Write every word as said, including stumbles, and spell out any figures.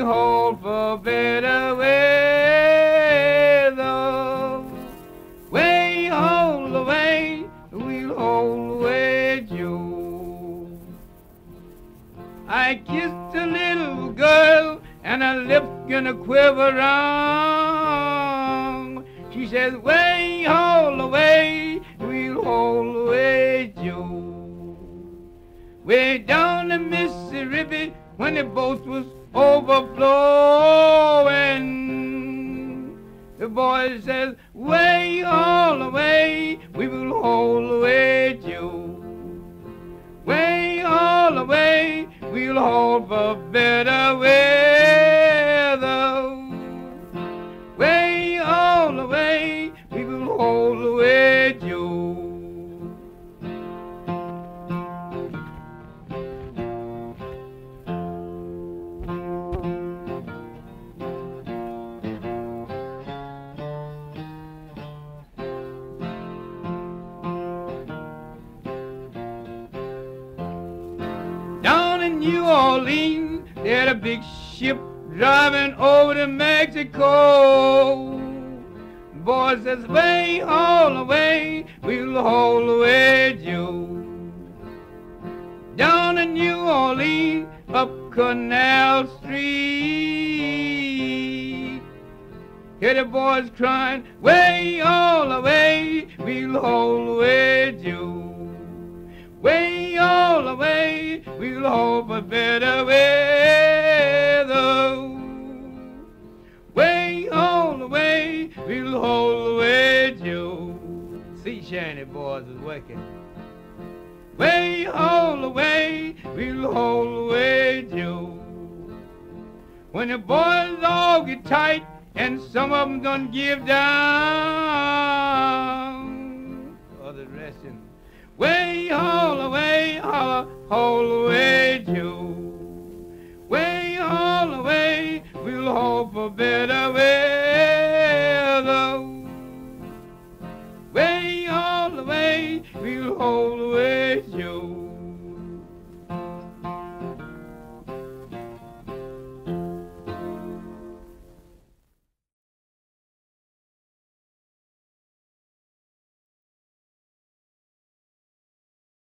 you hold for better weather. Way hold the way, we'll hold away, Joe. I kissed a little girl and her lips gonna quiver round. She says, way hold away, we'll hold away, Joe. Way down the Mississippi, when the boat was overflowing, the boy says, way all away, we will haul away, Joe. Way all away, we'll haul for better weather. Way all away, we will haul away, Joe. New Orleans, they had a big ship driving over to Mexico. Boy says, way all away, we'll haul away, Joe. Down in New Orleans, up Canal Street, hear the boys crying, way all away, we'll haul away, Joe. Way all the way, we'll hope for better weather. Way all the way, we'll hold away, Joe. See, Shiny Boys is working. Way all the way, we'll hold away, Joe. When the boys all get tight and some of them gonna give down, or the rest in them. Way all the way, holla, haul away, Joe. Way all the way, we'll hope for better way.